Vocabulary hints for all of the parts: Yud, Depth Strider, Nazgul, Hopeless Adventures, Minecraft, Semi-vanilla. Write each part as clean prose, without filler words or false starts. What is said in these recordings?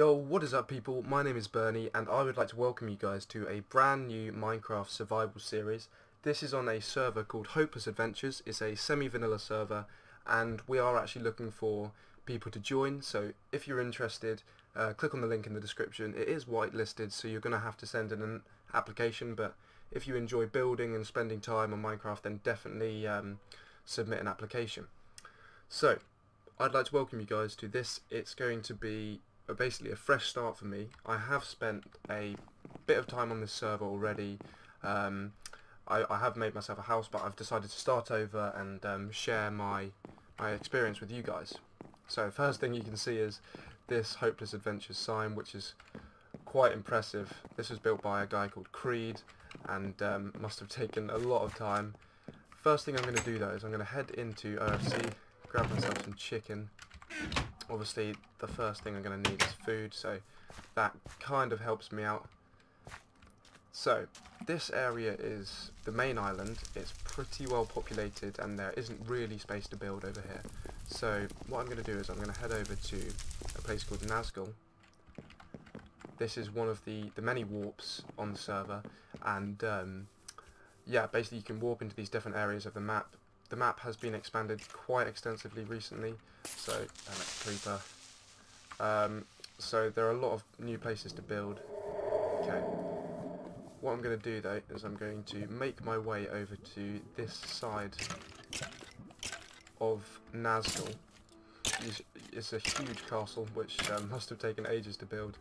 Yo, what is up people? My name is Bernie and I would like to welcome you guys to a brand new Minecraft survival series. This is on a server called Hopeless Adventures. It's a semi-vanilla server and we are actually looking for people to join, so if you're interested click on the link in the description. It is whitelisted, so you're going to have to send in an application, but if you enjoy building and spending time on Minecraft then definitely submit an application. So I'd like to welcome you guys to this. It's going to be basically a fresh start for me. I have spent a bit of time on this server already. I have made myself a house, but I've decided to start over and share my experience with you guys. So first thing you can see is this Hopeless Adventures sign, which is quite impressive. This was built by a guy called Creed and must have taken a lot of time. First thing I'm going to do though is I'm going to head into OFC, grab myself some chicken. Obviously the first thing I'm going to need is food, so that kind of helps me out. So this area is the main island. It's pretty well populated and there isn't really space to build over here. So what I'm going to do is I'm going to head over to a place called Nazgul. This is one of the many warps on the server, and yeah, basically you can warp into these different areas of the map. The map has been expanded quite extensively recently, so creeper. So there are a lot of new places to build. Okay. What I'm going to do though is I'm going to make my way over to this side of Nazgul. It's a huge castle which must have taken ages to build.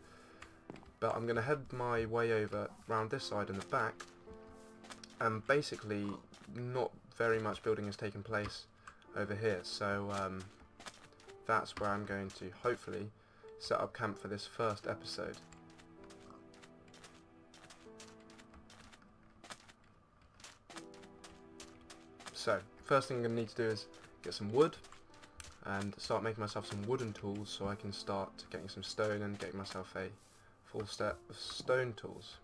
But I'm going to head my way over round this side in the back, and basically not very much building has taken place over here, so that's where I'm going to hopefully set up camp for this first episode. So first thing I'm going to need to do is get some wood and start making myself some wooden tools so I can start getting some stone and getting myself a full set of stone tools.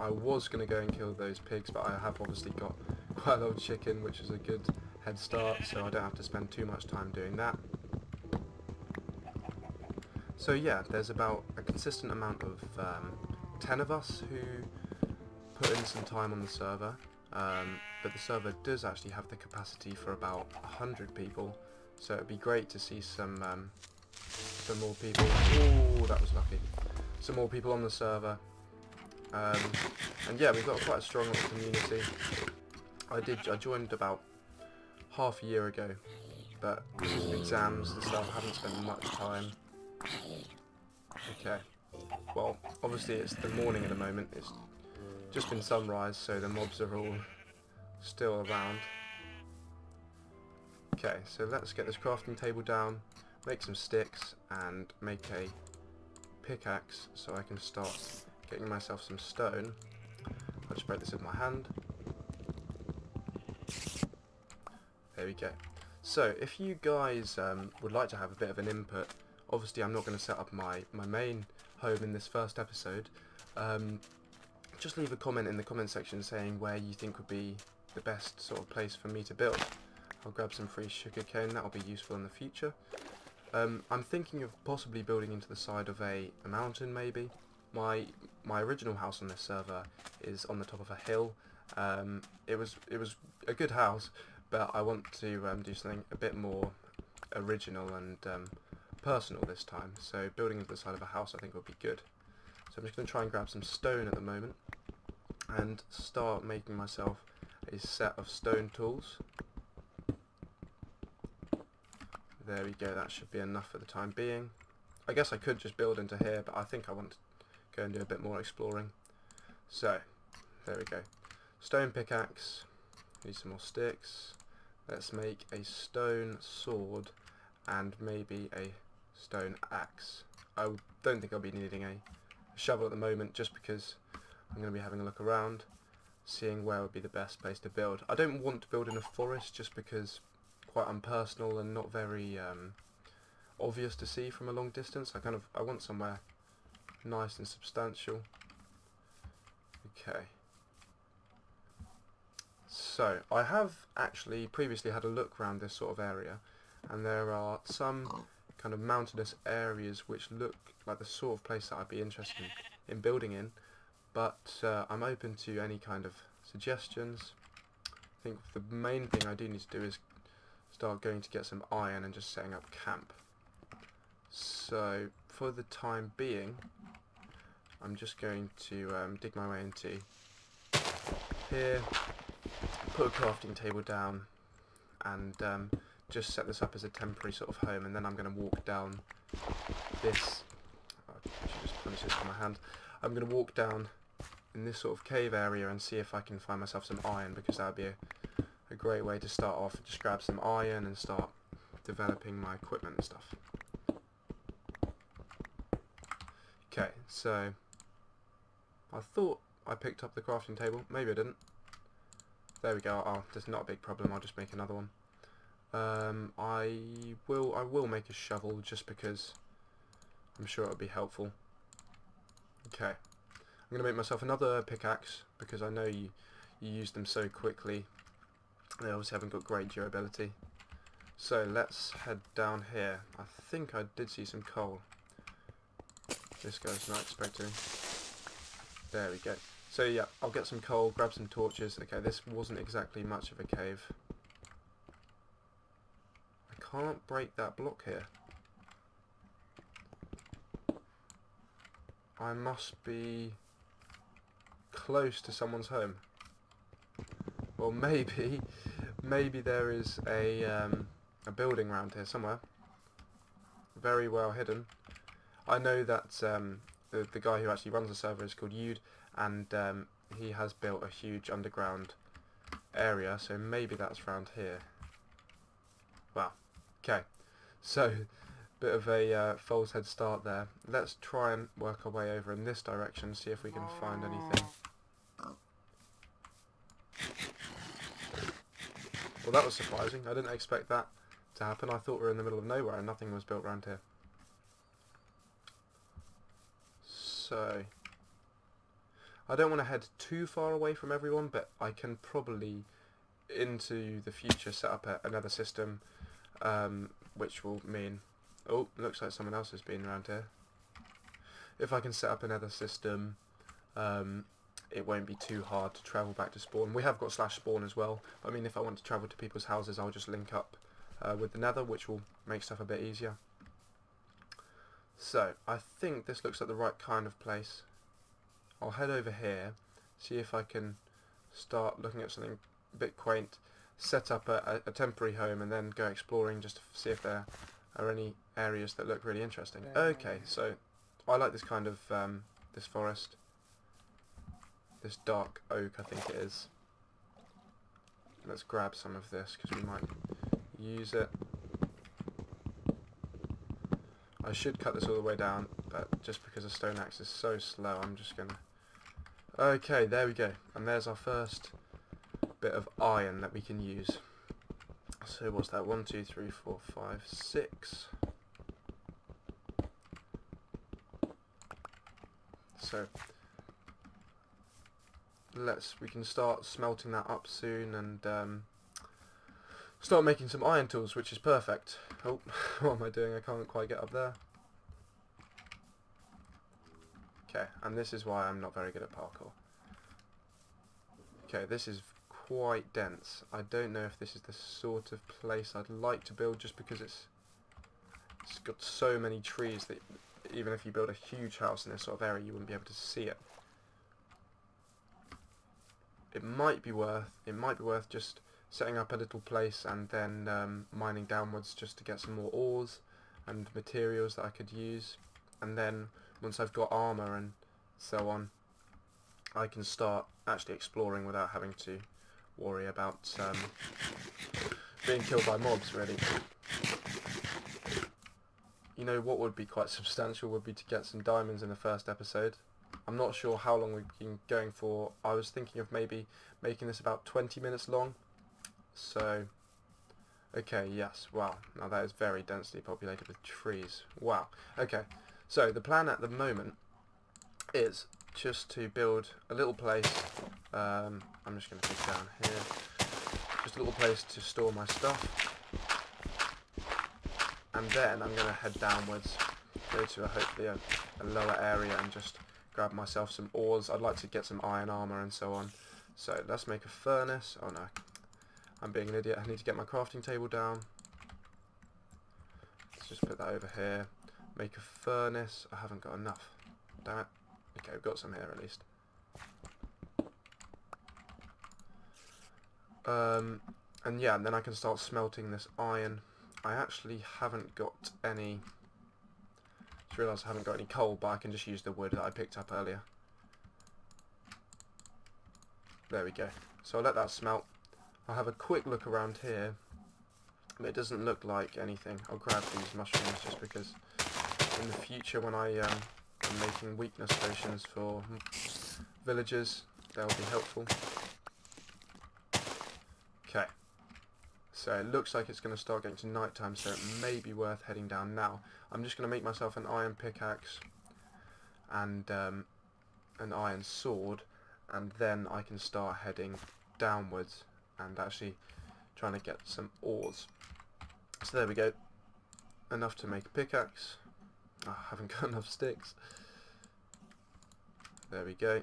I was going to go and kill those pigs, but I have obviously got quite a lot of chicken, which is a good head start, so I don't have to spend too much time doing that. So yeah, there's about a consistent amount of 10 of us who put in some time on the server, but the server does actually have the capacity for about 100 people, so it'd be great to see some more people. Oh, that was lucky. Some more people on the server. And yeah, we've got quite a strong little community. I joined about half a year ago, but exams and stuff, I haven't spent much time. Okay, well obviously it's the morning at the moment, it's just been sunrise, so the mobs are all still around. Okay, so let's get this crafting table down, make some sticks and make a pickaxe so I can start getting myself some stone. I'll just break this with my hand. There we go. So if you guys would like to have a bit of an input, obviously I'm not going to set up my main home in this first episode. Just leave a comment in the comment section saying where you think would be the best sort of place for me to build. I'll grab some free sugarcane, that'll be useful in the future. I'm thinking of possibly building into the side of a mountain maybe. My original house on this server is on the top of a hill. It was a good house, but I want to do something a bit more original and personal this time. So building into the side of a house I think would be good. So I'm just going to try and grab some stone at the moment and start making myself a set of stone tools. There we go, that should be enough for the time being. I guess I could just build into here, but I think I want to go and do a bit more exploring. So there we go, stone pickaxe, need some more sticks. Let's make a stone sword and maybe a stone axe. I don't think I'll be needing a shovel at the moment just because I'm going to be having a look around, seeing where would be the best place to build. I don't want to build in a forest just because quite unpersonal and not very obvious to see from a long distance. I want somewhere nice and substantial. Okay, so I have actually previously had a look around this sort of area and there are some kind of mountainous areas which look like the sort of place that I'd be interested in building in, but I'm open to any kind of suggestions. I think the main thing I do need to do is start going to get some iron and just setting up camp. So for the time being I'm just going to dig my way into here, put a crafting table down, and just set this up as a temporary sort of home, and then I'm going to walk down this. I should just punish this with my hand. I'm going to walk down in this sort of cave area and see if I can find myself some iron, because that would be a great way to start off. Just grab some iron and start developing my equipment and stuff. Okay, so I thought I picked up the crafting table. Maybe I didn't. There we go. Oh, that's not a big problem. I'll just make another one. I will make a shovel just because I'm sure it'll be helpful. Okay, I'm gonna make myself another pickaxe because I know you use them so quickly. They obviously haven't got great durability. So let's head down here. I think I did see some coal. This guy's not expecting. There we go. So yeah, I'll get some coal, grab some torches. Okay, this wasn't exactly much of a cave. Can't break that block here. I must be close to someone's home. Or maybe there is a building around here somewhere. Very well hidden. I know that the guy who actually runs the server is called Yud, and he has built a huge underground area, so maybe that's around here. Wow. Okay, so bit of a false head start there. Let's try and work our way over in this direction, see if we can find anything. Well, that was surprising. I didn't expect that to happen. I thought we were in the middle of nowhere and nothing was built around here. So, I don't want to head too far away from everyone, but I can probably, into the future, set up another system. Which will mean, oh, looks like someone else has been around here. If I can set up another system, it won't be too hard to travel back to spawn. We have got /spawn as well. I mean, if I want to travel to people's houses, I'll just link up with the nether, which will make stuff a bit easier. So I think this looks like the right kind of place. I'll head over here, see if I can start looking at something a bit quaint. Set up a temporary home and then go exploring just to see if there are any areas that look really interesting. Okay, so I like this kind of this forest, this dark oak I think it is. Let's grab some of this because we might use it. I should cut this all the way down, but just because a stone axe is so slow, I'm just gonna... Okay, there we go, and there's our first bit of iron that we can use. So what's that? 1, 2, 3, 4, 5, 6. So we can start smelting that up soon and start making some iron tools, which is perfect. Oh, what am I doing? I can't quite get up there. Okay, and this is why I'm not very good at parkour. Okay, this is quite dense. I don't know if this is the sort of place I'd like to build, just because it's got so many trees that even if you build a huge house in this sort of area, you wouldn't be able to see it. It might be worth just setting up a little place and then mining downwards just to get some more ores and materials that I could use, and then once I've got armor and so on, I can start actually exploring without having to worry about being killed by mobs, really. You know what would be quite substantial would be to get some diamonds in the first episode. I'm not sure how long we've been going for. I was thinking of maybe making this about 20 minutes long. So, okay, yes, wow. Now that is very densely populated with trees. Wow. Okay, so the plan at the moment is just to build a little place. I'm just going to dig down here. Just a little place to store my stuff. and then I'm going to head downwards, go to hopefully a lower area and just grab myself some ores. I'd like to get some iron armor and so on. So let's make a furnace. Oh no, I'm being an idiot. I need to get my crafting table down. Let's just put that over here. Make a furnace. I haven't got enough. Damn it. Okay, we've got some here at least. And yeah, and then I can start smelting this iron. I actually haven't got any... Just realised I haven't got any coal, but I can just use the wood that I picked up earlier. There we go. So I'll let that smelt. I'll have a quick look around here. But it doesn't look like anything. I'll grab these mushrooms just because in the future when I am making weakness potions for villagers, they'll be helpful. Okay, so it looks like it's going to start getting to night time, so it may be worth heading down now. I'm just going to make myself an iron pickaxe and an iron sword, and then I can start heading downwards and actually trying to get some ores. So there we go, enough to make a pickaxe. Oh, I haven't got enough sticks. There we go.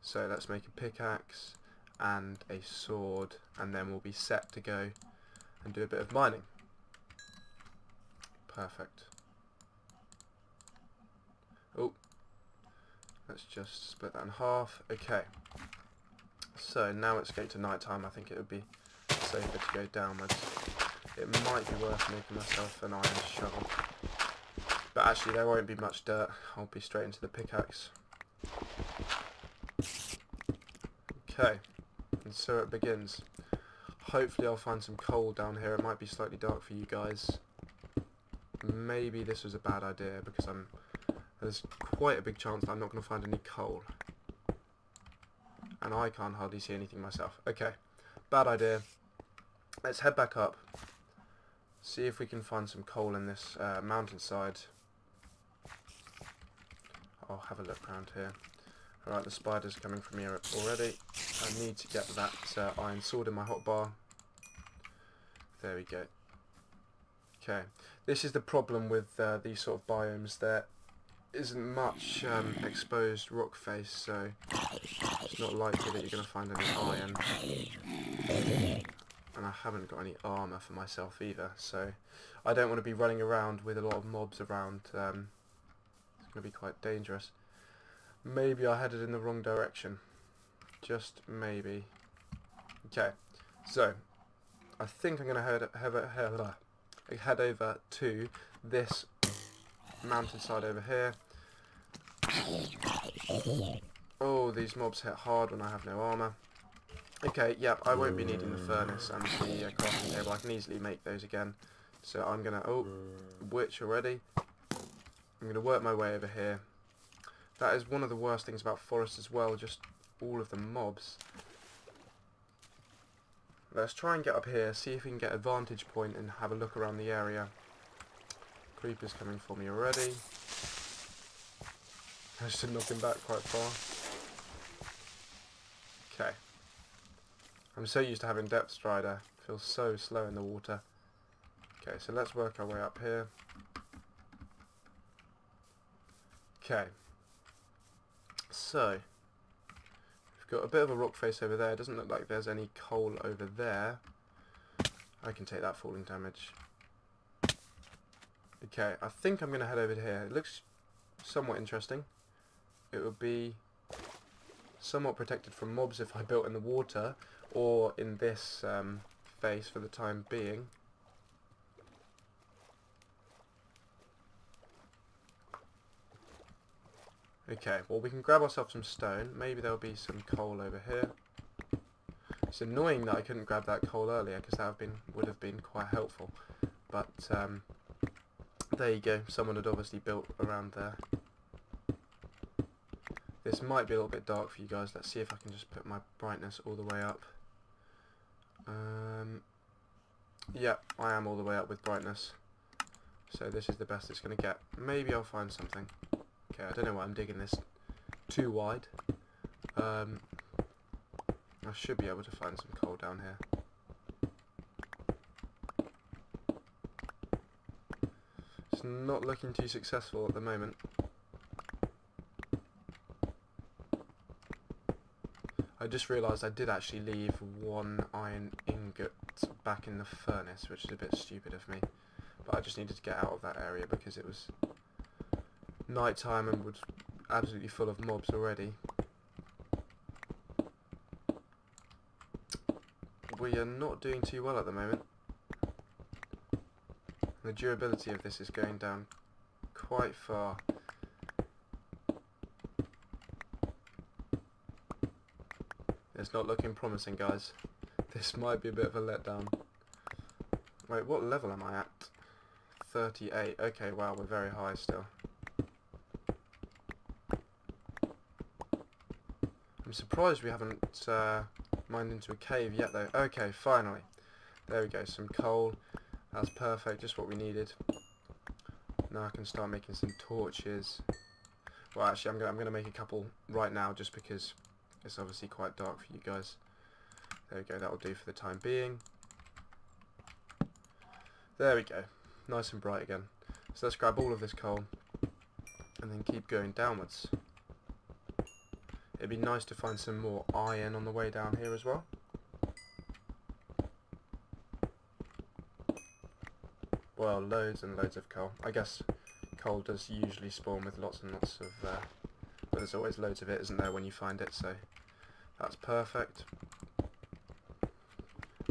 So let's make a pickaxe and a sword, and then we'll be set to go and do a bit of mining. Perfect. Oh, let's just split that in half. Okay, so now it's getting to night time. I think it would be safer to go downwards. It might be worth making myself an iron shovel, but actually there won't be much dirt. I'll be straight into the pickaxe. Okay, and so it begins. Hopefully I'll find some coal down here. It might be slightly dark for you guys. Maybe this was a bad idea because there's quite a big chance that I'm not going to find any coal, and I can't hardly see anything myself. Okay, bad idea. Let's head back up, see if we can find some coal in this mountainside. I'll have a look around here. Alright, the spider's coming from here already. I need to get that iron sword in my hotbar. There we go. Okay, this is the problem with these sort of biomes. There isn't much exposed rock face, so it's not likely that you're going to find any iron. And I haven't got any armour for myself either, so I don't want to be running around with a lot of mobs around. It's going to be quite dangerous. Maybe I headed in the wrong direction. Just maybe. Okay, so I think I'm going to head over to this mountainside over here. Oh, these mobs hit hard when I have no armour. Okay, yep, I won't be needing the furnace and the crafting table. I can easily make those again. So I'm going to... Oh, witch already. I'm going to work my way over here. That is one of the worst things about forests as well, just all of the mobs. Let's try and get up here, see if we can get a vantage point and have a look around the area. Creeper's coming for me already. I should knock him back quite far. Okay. I'm so used to having depth strider. Feels so slow in the water. Okay, so let's work our way up here. Okay. So, we've got a bit of a rock face over there. It doesn't look like there's any coal over there. I can take that falling damage. Okay, I think I'm going to head over here. It looks somewhat interesting. It would be somewhat protected from mobs if I built in the water or in this face for the time being. Okay, well we can grab ourselves some stone. Maybe there'll be some coal over here. It's annoying that I couldn't grab that coal earlier because that would have been quite helpful. But there you go. Someone had obviously built around there. This might be a little bit dark for you guys. Let's see if I can just put my brightness all the way up. Yeah, I am all the way up with brightness. So this is the best it's going to get. Maybe I'll find something. I don't know why I'm digging this too wide. I should be able to find some coal down here. not looking too successful at the moment. I just realised I did actually leave one iron ingot back in the furnace, which is a bit stupid of me. But I just needed to get out of that area because it was night time and was absolutely full of mobs already. We are not doing too well at the moment. The durability of this is going down quite far. It's not looking promising, guys. This might be a bit of a letdown. Wait, what level am I at? 38. Okay, wow, we're very high still. I'm surprised we haven't mined into a cave yet, though. Okay, finally. There we go, some coal. That's perfect, just what we needed. Now I can start making some torches. Well, actually, I'm gonna make a couple right now, just because it's obviously quite dark for you guys. There we go, that'll do for the time being. There we go, nice and bright again. So let's grab all of this coal and then keep going downwards. It'd be nice to find some more iron on the way down here as well. Well, loads and loads of coal. I guess coal does usually spawn with lots and lots of... but there's always loads of it, isn't there, when you find it, so that's perfect.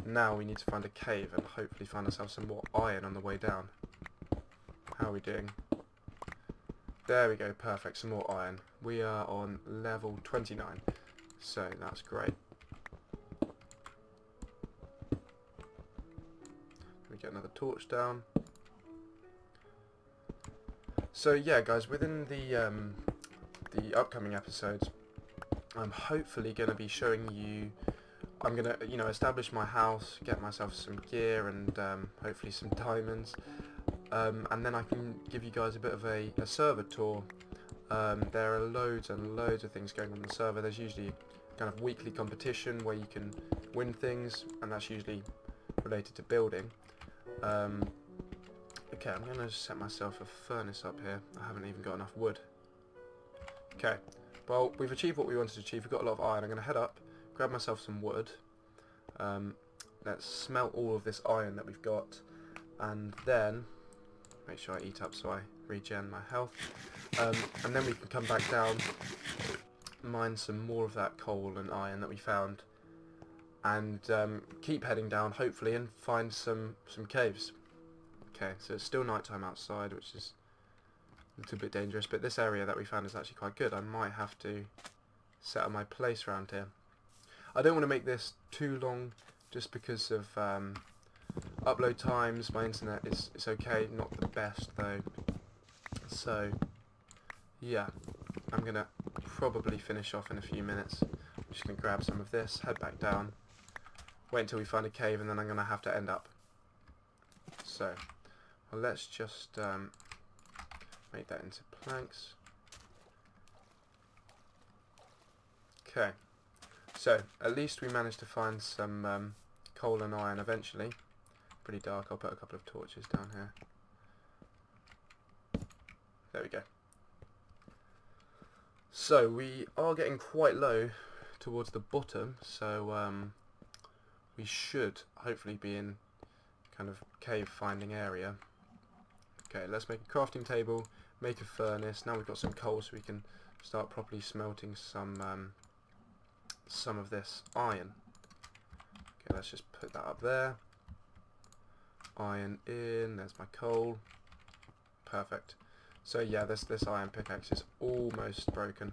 Now we need to find a cave and hopefully find ourselves some more iron on the way down. How are we doing? There we go, perfect, some more iron. We are on level 29, so that's great. We get another torch down. So yeah, guys, within the upcoming episodes, I'm hopefully going to be showing you. I'm going to, establish my house, get myself some gear, and hopefully some diamonds, and then I can give you guys a bit of a server tour. There are loads and loads of things going on the server. There's usually kind of weekly competition where you can win things, and that's usually related to building. Okay, I'm going to set myself a furnace up here. I haven't even got enough wood. Okay, well, we've achieved what we wanted to achieve. We've got a lot of iron. I'm going to head up, grab myself some wood. Let's smelt all of this iron that we've got, and then make sure I eat up so I regen my health. And then we can come back down, mine some more of that coal and iron that we found, and keep heading down, hopefully, and find some caves. Okay, so it's still nighttime outside, which is a little bit dangerous, but this area that we found is actually quite good. I might have to set up my place around here. I don't want to make this too long just because of upload times. My internet is okay, not the best though. So yeah, I'm going to probably finish off in a few minutes. I'm just going to grab some of this, head back down, wait until we find a cave, and then I'm going to have to end up. So well, let's just make that into planks. Okay, so at least we managed to find some coal and iron eventually. Pretty dark, I'll put a couple of torches down here. There we go. So we are getting quite low towards the bottom, so we should hopefully be in kind of cave finding area. Okay, let's make a crafting table, make a furnace. Now we've got some coal, so we can start properly smelting some of this iron. Okay, let's just put that up there. Iron in. There's my coal. Perfect. So yeah, this iron pickaxe is almost broken.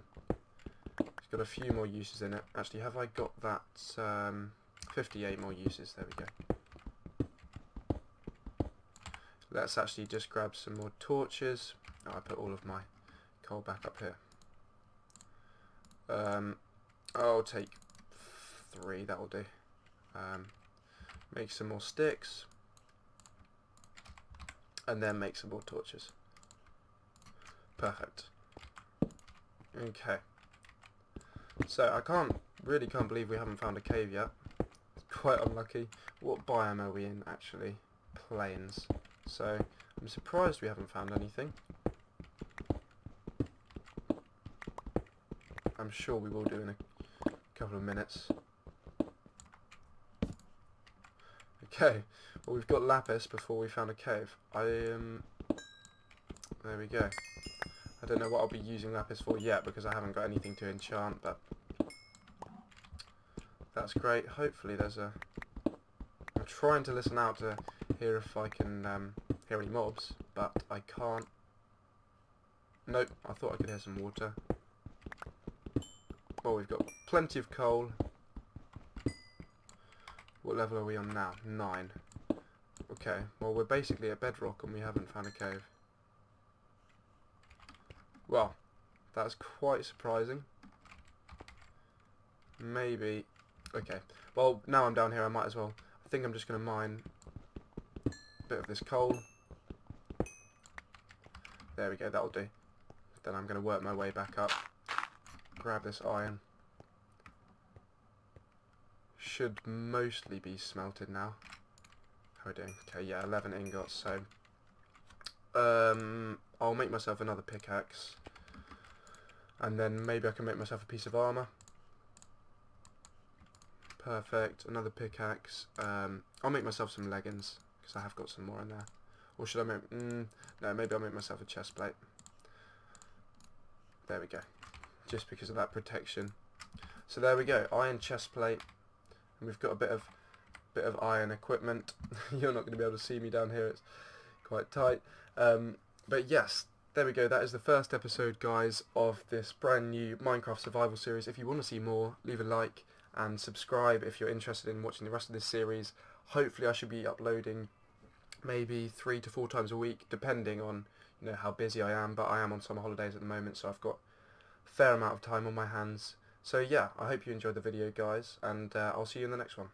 It's got a few more uses in it. Actually, have I got that? 58 more uses. There we go. Let's actually just grab some more torches. Oh, I put all of my coal back up here. I'll take 3, that'll do. Make some more sticks. And then make some more torches. Perfect. Okay. So I can't believe we haven't found a cave yet. It's quite unlucky. What biome are we in, actually? Plains. So I'm surprised we haven't found anything. I'm sure we will do in a couple of minutes. Okay, well we've got lapis before we found a cave. There we go. I don't know what I'll be using lapis for yet because I haven't got anything to enchant, but that's great. Hopefully there's a... I'm trying to listen out to hear if I can hear any mobs, but I can't. Nope, I thought I could hear some water. Well, we've got plenty of coal. What level are we on now? 9. Okay, well we're basically at bedrock and we haven't found a cave. Well, that's quite surprising. Maybe... Okay, well now I'm down here I might as well... I think I'm just going to mine a bit of this coal. There we go, that'll do. Then I'm going to work my way back up. Grab this iron. Should mostly be smelted now. How are we doing? Okay, yeah, 11 ingots, so... I'll make myself another pickaxe. And then maybe I can make myself a piece of armour. Perfect, another pickaxe. I'll make myself some leggings, because I have got some more in there. Or should I make... no, maybe I'll make myself a chest plate. There we go. Just because of that protection. So there we go, iron chest plate. And we've got a bit of iron equipment. You're not going to be able to see me down here, it's quite tight. But yes, there we go, that is the first episode, guys, of this brand new Minecraft survival series. If you want to see more, leave a like and subscribe if you're interested in watching the rest of this series. Hopefully I should be uploading maybe 3 to 4 times a week, depending on, you know, how busy I am, but I am on summer holidays at the moment, so I've got a fair amount of time on my hands. So yeah, I hope you enjoyed the video, guys, and I'll see you in the next one.